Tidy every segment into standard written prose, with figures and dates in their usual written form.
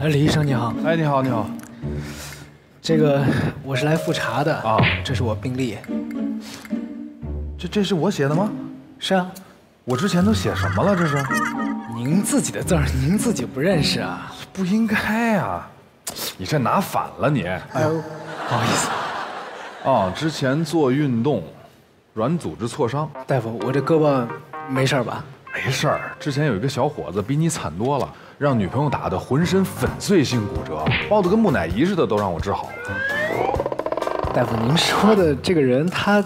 哎，李医生你好。哎，你好，你好。这个我是来复查的啊，这是我病历。这是我写的吗？是啊。我之前都写什么了？这是？您自己的字儿，您自己不认识啊？不应该啊。你这拿反了你。哎呦，不好意思。哦，之前做运动，软组织挫伤。大夫，我这胳膊没事吧？ 没事儿，之前有一个小伙子比你惨多了，让女朋友打得浑身粉碎性骨折，包得跟木乃伊似的，都让我治好了。大夫，您说的这个人他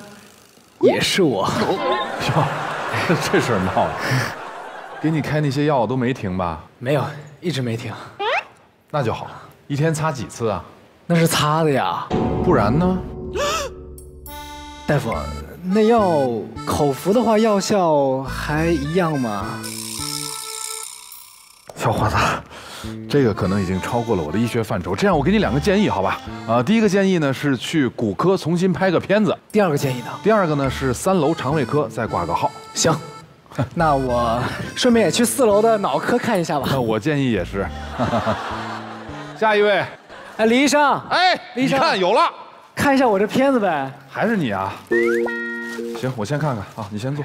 也是我。哟，这事儿闹的，给你开那些药都没停吧？没有，一直没停。那就好，一天擦几次啊？那是擦的呀，不然呢？大夫。 那药口服的话，药效还一样吗？小伙子，这个可能已经超过了我的医学范畴。这样，我给你两个建议，好吧？第一个建议呢是去骨科重新拍个片子。第二个建议呢？第二个呢是3楼肠胃科再挂个号。行，那我顺便也去4楼的脑科看一下吧。我建议也是。下一位，哎，李医生，哎，李医生，你看有了，看一下我这片子呗。还是你啊？ 行，我先看看啊，你先坐。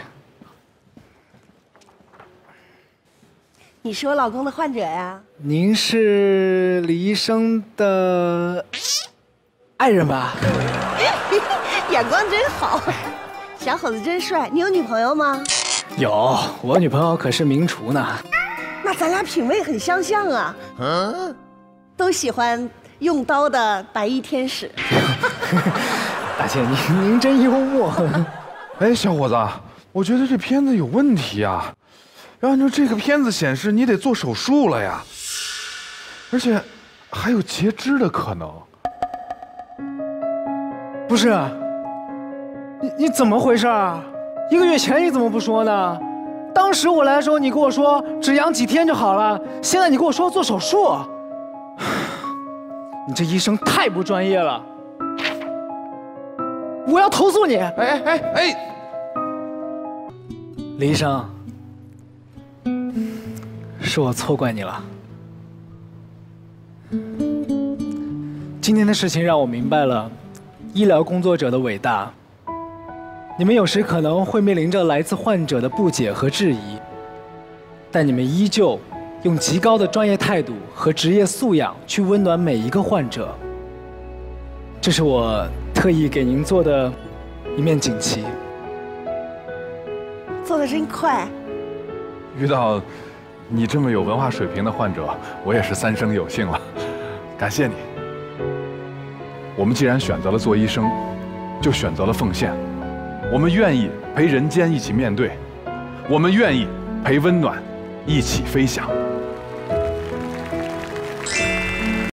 你是我老公的患者呀？您是李医生的爱人吧？眼光真好，小伙子真帅。你有女朋友吗？有，我女朋友可是名厨呢。那咱俩品味很相像啊。嗯，都喜欢用刀的白衣天使。大姐，您真幽默。哎，小伙子，我觉得这片子有问题啊！要按照这个片子显示，你得做手术了呀，而且还有截肢的可能。不是，你怎么回事啊？1个月前你怎么不说呢？当时我来的时候，你跟我说只养几天就好了，现在你跟我说做手术，你这医生太不专业了。 我要投诉你！哎！李医生，是我错怪你了。今天的事情让我明白了医疗工作者的伟大。你们有时可能会面临着来自患者的不解和质疑，但你们依旧用极高的专业态度和职业素养去温暖每一个患者。这是我 特意给您做的一面锦旗，做的真快。遇到你这么有文化水平的患者，我也是3生有幸了，感谢你。我们既然选择了做医生，就选择了奉献。我们愿意陪人间一起面对，我们愿意陪温暖一起飞翔。